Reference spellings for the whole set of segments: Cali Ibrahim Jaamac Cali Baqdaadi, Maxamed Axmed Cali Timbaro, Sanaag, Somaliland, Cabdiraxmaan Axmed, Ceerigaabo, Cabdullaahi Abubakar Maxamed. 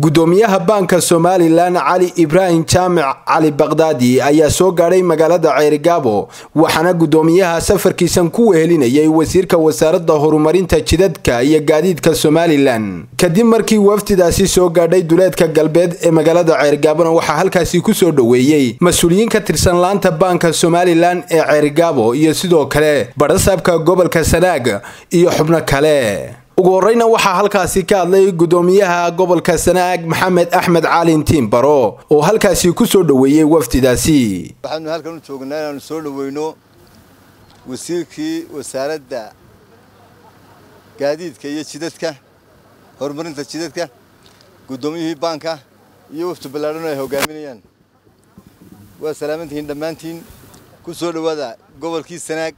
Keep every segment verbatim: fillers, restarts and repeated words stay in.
gudoomiyaha baanka Somaliland Cali Ibrahim Jaamac Cali Baqdaadi ayaa soo gaaray magaalada Ceerigaabo waxaana gudoomiyaha safarkiisan ku wehelinayay wasiirka wasaaradda horumarinta jidadka iyo gaadiidka Somaliland kadib markii wafdidaasi soo gaadhay duleedka galbeed ee magaalada Ceerigaabo waxa halkaasii ku soo dhaweeyay mas'uuliyiin ka tirsan laanta baanka Somaliland ee Ceerigaabo iyo sidoo kale barasaabka gobolka Sanaag iyo xubno kale ugu horeyna waxa halkaasii ka hadlay gudoomiyaha gobolka Sanaag Maxamed Axmed Cali Timbaro oo halkaasii ku soo dhaweeyay wafdidaasi waxaanu halkan u joognaa inaan soo dhaweyno wasiirkii wasaaradda gaadiidka iyo jidadka horumarinta jidadka gudoomiyihii baanka iyo wafdi ballaaran oo ay hogaaminayaan waa salaamantiin dhamaantiin ku soo dhawaada gobolkii Sanaag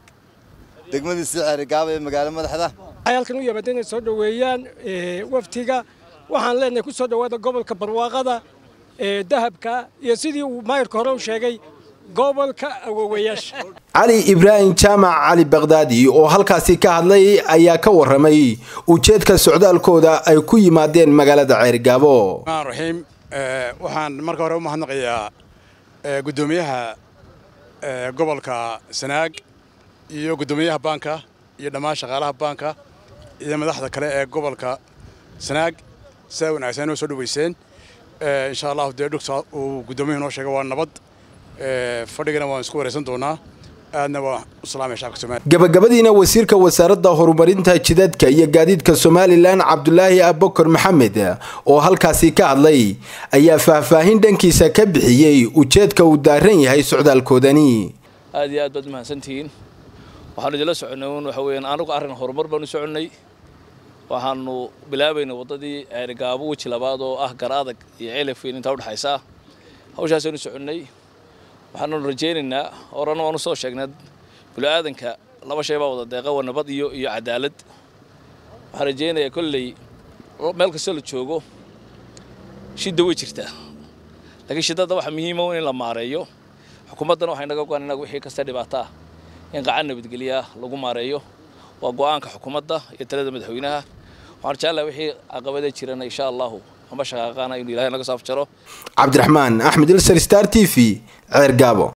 degmadii Ceerigaabo ee magaalada madaxda ayalkan u yabaadeen soo dhaweeyaan waftiga waxaan leenahay ku soo dhawaada gobolka barwaaqada ee dahabka iyo sidii uu mayrka hore u sheegay gobolka awoowayaasha Cali Ibrahim Jaamac Cali Baqdaadi oo halkaasii ka hadlay ayaa ka warramay ujeedka socdaalkooda ay ku yimaadeen magaalada Ceerigaabo rahiim waxaan marka hore u mahadnaqayaa gudoomiyaha gobolka Sanaag iyo gudoomiyaha baanka iyo dhamaan shaqaalaha baanka iyo madaxda kale ee gobolka Sanaag saawin aysan oo soo dhaweyseen ee insha Allah deedugta oo gudoomiyuhu noo sheegay waa nabad ee fadhigana waan isku wareysan doonaa aadna waa salaamay shacabka Soomaaliyeed gabagabadiina wasiirka wasaaradda horumarinta jidadka iyo gaadiidka Somaliland Cabdullaahi Abubakar Maxamed oo halkaasii ka hadlay ayaa faahfaahin dhankiisa ka bixiyay ujeedka uu daaran yahay socdaalkoodani aad iyo aad baad mahadsantiin waxaan jeclaan soconay waxa weeyaan anagu arrin horumar baan u soconay waxaanu bilaabaynaa wadadii Ceerigaabo wajii labaad oo ah garadag iyo ceelafin inta u dhaxaysa hawshaas aynu soconay waxaanu rajaynaynaa horana waan soo sheegnay bulaadanka laba shay baa wada deeqa nabad iyo iyo cadaalad waxaan rajaynayaa kulli meel kasta la joogo shida way jirtaa laakiin shidada waxa muhiim ah in la maareeyo xukuumadana waxay naga go'aan inaga wixii kasta dhibaato in gacan nabadgeliya lagu maareeyo waa go'aanka xukuumadda iyo talada madaxweynaha waxaan jeclahay wixii aqabada jiran insha Allah ama shaqaaqana inuu Ilaahay naga saaf jaro Cabdiraxmaan Axmed Star T V Ceerigaabo.